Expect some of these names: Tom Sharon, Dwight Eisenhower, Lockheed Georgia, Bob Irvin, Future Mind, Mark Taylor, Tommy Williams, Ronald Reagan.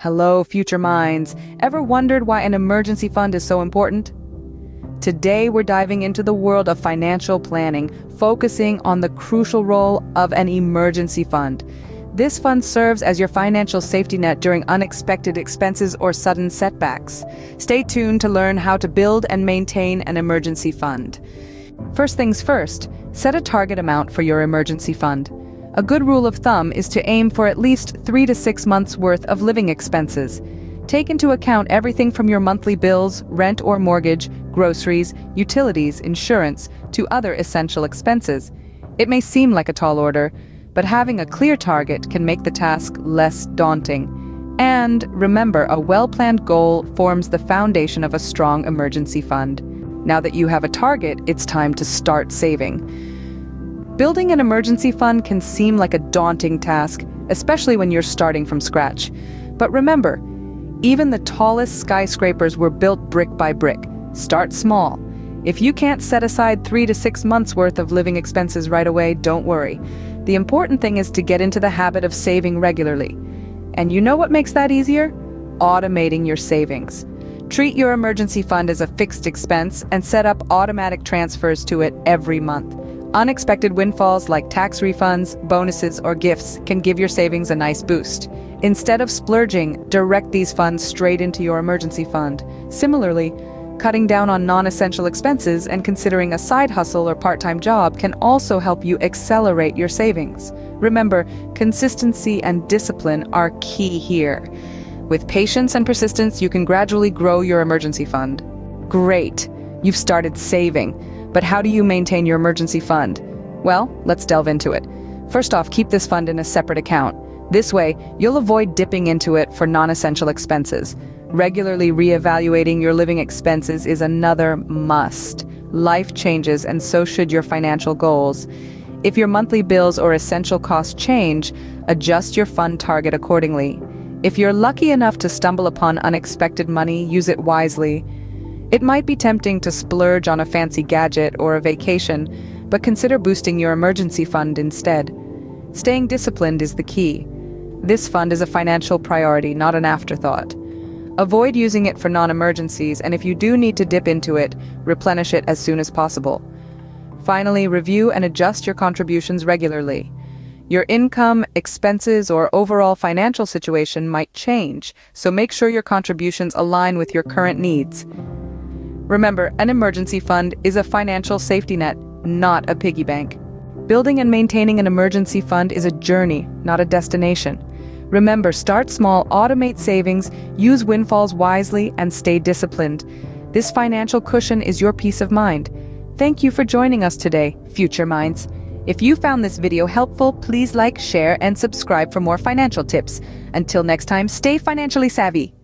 Hello, Future Minds. Ever wondered why an emergency fund is so important? Today, we're diving into the world of financial planning, focusing on the crucial role of an emergency fund. This fund serves as your financial safety net during unexpected expenses or sudden setbacks. Stay tuned to learn how to build and maintain an emergency fund. First things first, set a target amount for your emergency fund. A good rule of thumb is to aim for at least 3 to 6 months' worth of living expenses. Take into account everything from your monthly bills, rent or mortgage, groceries, utilities, insurance, to other essential expenses. It may seem like a tall order, but having a clear target can make the task less daunting. And remember, a well-planned goal forms the foundation of a strong emergency fund. Now that you have a target, it's time to start saving. Building an emergency fund can seem like a daunting task, especially when you're starting from scratch. But remember, even the tallest skyscrapers were built brick by brick. Start small. If you can't set aside 3 to 6 months' worth of living expenses right away, don't worry. The important thing is to get into the habit of saving regularly. And you know what makes that easier? Automating your savings. Treat your emergency fund as a fixed expense and set up automatic transfers to it every month. Unexpected windfalls like tax refunds, bonuses, or gifts can give your savings a nice boost. Instead of splurging, direct these funds straight into your emergency fund. Similarly, cutting down on non-essential expenses and considering a side hustle or part-time job can also help you accelerate your savings. Remember, consistency and discipline are key here. With patience and persistence, you can gradually grow your emergency fund. Great, you've started saving. But how do you maintain your emergency fund? Well, let's delve into it. First off, keep this fund in a separate account. This way, you'll avoid dipping into it for non-essential expenses. Regularly reevaluating your living expenses is another must. Life changes, and so should your financial goals. If your monthly bills or essential costs change, adjust your fund target accordingly. If you're lucky enough to stumble upon unexpected money, use it wisely. It might be tempting to splurge on a fancy gadget or a vacation, but consider boosting your emergency fund instead. Staying disciplined is the key. This fund is a financial priority, not an afterthought. Avoid using it for non-emergencies, and if you do need to dip into it, replenish it as soon as possible. Finally, review and adjust your contributions regularly. Your income, expenses, or overall financial situation might change, so make sure your contributions align with your current needs. Remember, an emergency fund is a financial safety net, not a piggy bank. Building and maintaining an emergency fund is a journey, not a destination. Remember, start small, automate savings, use windfalls wisely, and stay disciplined. This financial cushion is your peace of mind. Thank you for joining us today, Future Minds. If you found this video helpful, please like, share, and subscribe for more financial tips. Until next time, stay financially savvy.